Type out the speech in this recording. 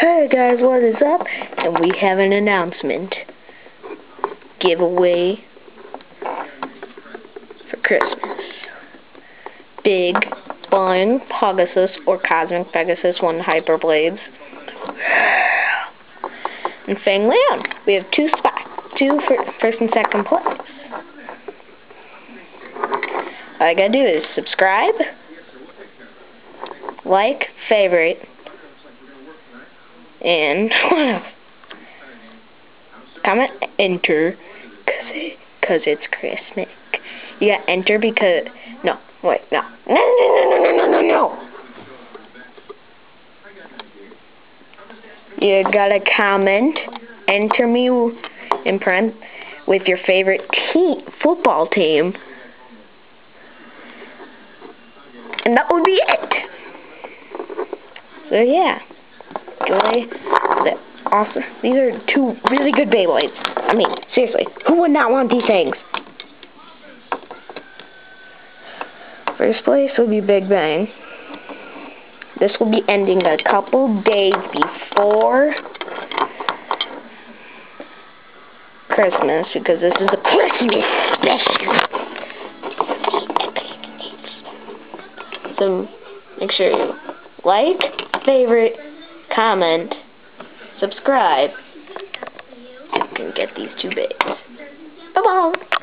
Hey guys, what is up? And we have an announcement. Giveaway for Christmas. Big Bang Pegasus or Cosmic Pegasus won Hyperblades. And Fang Leone. We have two spots. Two for first and second place. All I gotta do is subscribe, like, favorite, and comment enter because it's Christmas. You got enter because no, wait, no. You gotta comment, enter me in print with your favorite football team, and that would be it. So yeah. Awesome. These are two really good Beyblades. I mean, seriously, who would not want these things? First place will be Big Bang. This will be ending a couple days before Christmas because this is a Christmas special. So make sure you like, favorite, comment, subscribe, and get these two babies. Bye-bye.